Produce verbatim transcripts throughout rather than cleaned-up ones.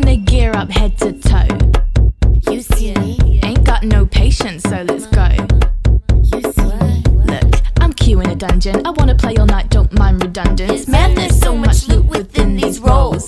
wanna gear up head to toe. You see me? Ain't got no patience, so let's go. You see me? Look, I'm queuing a dungeon. I wanna play all night, don't mind redundance. Man, there's so much loot within these roles.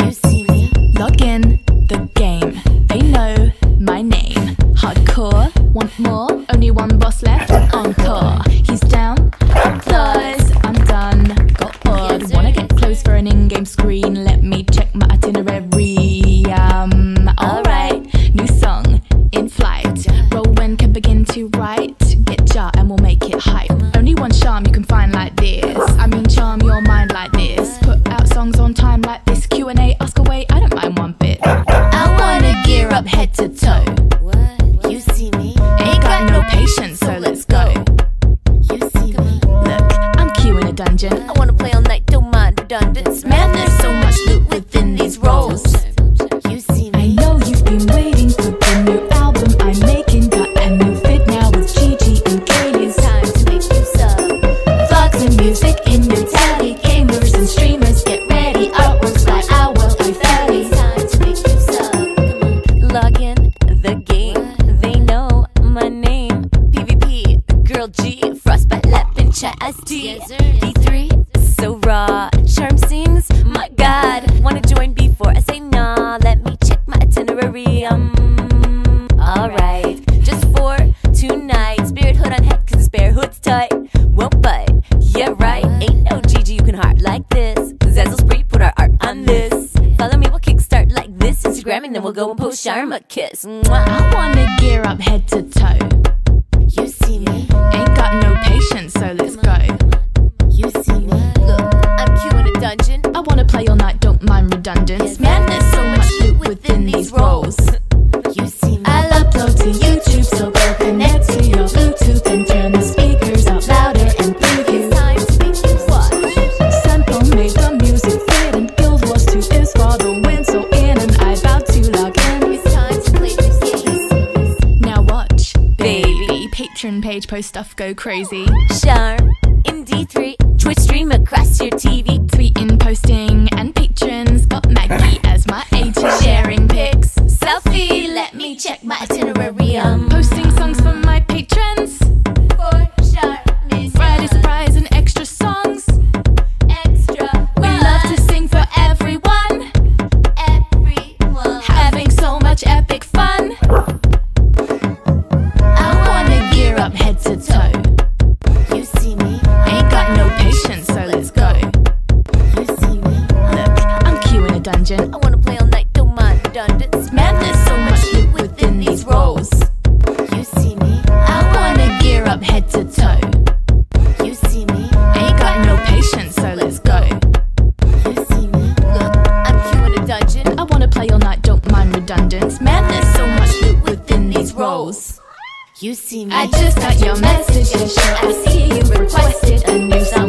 You see me? Log in the game. They know my name. Hardcore, want more? Only one boss left. Encore. He's down. Applause. I'm done. Got bored. Wanna get close for an in-game screen? Let me check my itinerary. Um. Alright. New song in flight. Roll when can begin to write. Get jar and we'll make it hype. Only one charm you can find like this. I mean, charm your mind like this. Put out songs on time like this. Q and A. Ask away. I don't mind one bit. I wanna gear up head to toe. You see me? Ain't got no patience, so let's go. You see me? Look, I'm queuing a dungeon. I wanna play all night, don't mind redundance. Man, there's so much loot within these roles. You see me? I know you've been waiting for the new album I'm making. Got a new fit now with Gigi and Katie. It's time to make you sub. Vlogs and music in your tally. Gamers and streamers, get ready. Artworks by Owl and Fatty. It's time to make you sub. Log in the game. G, frostbite, lap, and chat S D. D three, so raw. Charm sings, my god. Wanna join before I say nah. Let me check my itinerary. Um, alright. Just for tonight. Spirit hood on head, cause it's bare hood's tight. Won't bite, yeah, right. Ain't no G G, you can heart like this. Zazzle spree, put our art on this. Follow me, we'll kickstart like this. Instagram, and then we'll go and post Sharma a kiss. Mwah. I wanna gear up head to toe. You see me? Ain't got no patience, so let's go. You see me? Look, I'm queuing a dungeon. I wanna play all night, don't mind redundance. Man, there's so much loot within these roles. You see me? I'll upload to YouTube, so go connect to your Bluetooth and turn the speakers out louder and preview. It's time to make you watch. Sample made the music fit, and Guild Wars two is for the win. So in and I bow to log in. It's time to play the games. Now watch, baby. Patreon page, post stuff, go crazy. Charm in D three, Twitch stream across your T V. Tweeting, posting, and patrons. Got Maggie as my agent. Sharing pics, selfie. Let me check my itinerary. Um, posting songs for my patrons. For Charm, Friday surprise and extra songs. Extra. We love to sing for everyone. Everyone. Having so much epic fun. Head to toe. You see me? Ain't got no patience, so let's go. You see me? Look, I'm queuing a dungeon. I wanna play all night, don't mind redundance. Man, there's so much loot within these roles. You see me? I wanna gear up head to toe. You see me? Ain't got no patience, so let's go. You see me? Look, I'm queuing a dungeon. I wanna play all night, don't mind redundance. Man, there's so much loot within these roles. You see me. I just got your message and sure I see you requested a new song.